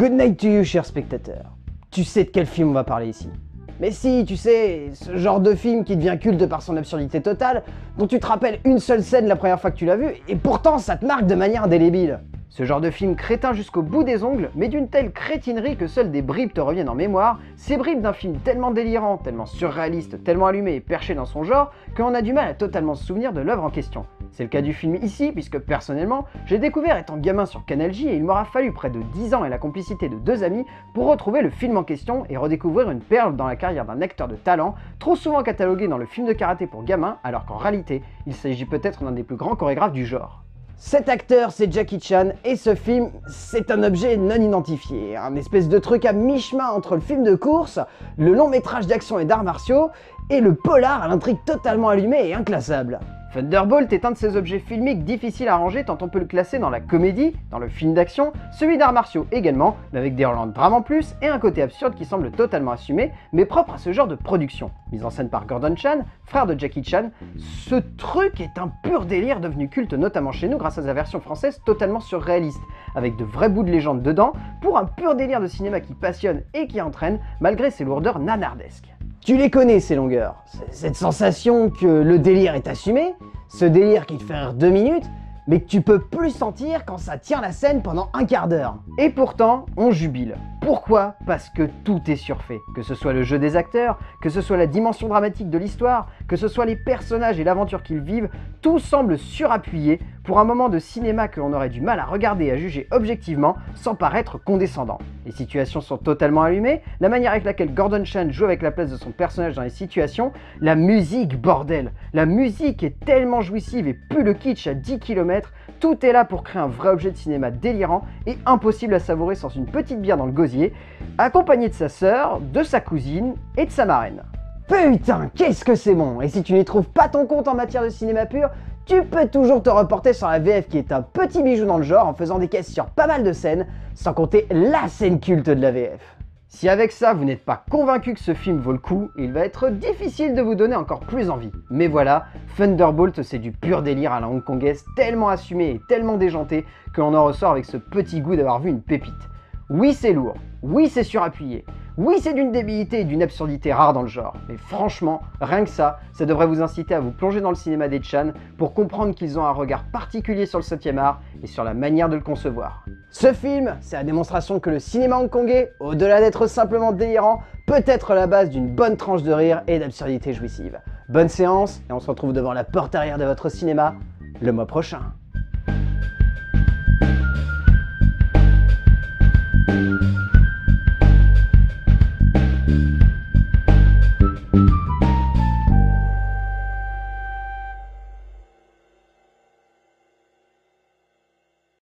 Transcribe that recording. Good night to you, cher spectateur. Tu sais de quel film on va parler ici. Mais si, tu sais, ce genre de film qui devient culte par son absurdité totale, dont tu te rappelles une seule scène la première fois que tu l'as vu, et pourtant ça te marque de manière indélébile. Ce genre de film crétin jusqu'au bout des ongles, mais d'une telle crétinerie que seules des bribes te reviennent en mémoire, ces bribes d'un film tellement délirant, tellement surréaliste, tellement allumé et perché dans son genre, qu'on a du mal à totalement se souvenir de l'œuvre en question. C'est le cas du film ici, puisque personnellement, j'ai découvert étant gamin sur Canal J, et il m'aura fallu près de 10 ans et la complicité de 2 amis pour retrouver le film en question et redécouvrir une perle dans la carrière d'un acteur de talent, trop souvent catalogué dans le film de karaté pour gamins, alors qu'en réalité, il s'agit peut-être d'un des plus grands chorégraphes du genre. Cet acteur, c'est Jackie Chan, et ce film, c'est un objet non identifié, un espèce de truc à mi-chemin entre le film de course, le long métrage d'action et d'arts martiaux, et le polar à l'intrigue totalement allumée et inclassable. Thunderbolt est un de ces objets filmiques difficiles à ranger tant on peut le classer dans la comédie, dans le film d'action, celui d'arts martiaux également, mais avec des relents de drame en plus, et un côté absurde qui semble totalement assumé, mais propre à ce genre de production. Mise en scène par Gordon Chan, frère de Jackie Chan, ce truc est un pur délire devenu culte notamment chez nous grâce à sa version française totalement surréaliste, avec de vrais bouts de légende dedans, pour un pur délire de cinéma qui passionne et qui entraîne, malgré ses lourdeurs nanardesques. Tu les connais ces longueurs, cette sensation que le délire est assumé, ce délire qui te fait rire 2 minutes, mais que tu peux plus sentir quand ça tient la scène pendant un quart d'heure. Et pourtant, on jubile. Pourquoi? Parce que tout est surfait. Que ce soit le jeu des acteurs, que ce soit la dimension dramatique de l'histoire, que ce soit les personnages et l'aventure qu'ils vivent, tout semble surappuyé pour un moment de cinéma que l'on aurait du mal à regarder et à juger objectivement sans paraître condescendant. Les situations sont totalement allumées, la manière avec laquelle Gordon Chan joue avec la place de son personnage dans les situations, la musique, bordel! La musique est tellement jouissive et pue le kitsch à 10 km, tout est là pour créer un vrai objet de cinéma délirant et impossible à savourer sans une petite bière dans le gosier, accompagné de sa sœur, de sa cousine et de sa marraine. Putain, qu'est-ce que c'est bon! Et si tu n'y trouves pas ton compte en matière de cinéma pur, tu peux toujours te reporter sur la VF qui est un petit bijou dans le genre en faisant des caisses sur pas mal de scènes, sans compter la scène culte de la VF. Si avec ça vous n'êtes pas convaincu que ce film vaut le coup, il va être difficile de vous donner encore plus envie. Mais voilà, Thunderbolt c'est du pur délire à la hongkongaise tellement assumé et tellement déjanté que l'on en ressort avec ce petit goût d'avoir vu une pépite. Oui c'est lourd, oui c'est surappuyé, oui c'est d'une débilité et d'une absurdité rare dans le genre, mais franchement, rien que ça devrait vous inciter à vous plonger dans le cinéma des Chan pour comprendre qu'ils ont un regard particulier sur le 7e art et sur la manière de le concevoir. Ce film, c'est la démonstration que le cinéma hongkongais, au-delà d'être simplement délirant, peut être la base d'une bonne tranche de rire et d'absurdité jouissive. Bonne séance, et on se retrouve devant la porte arrière de votre cinéma le mois prochain.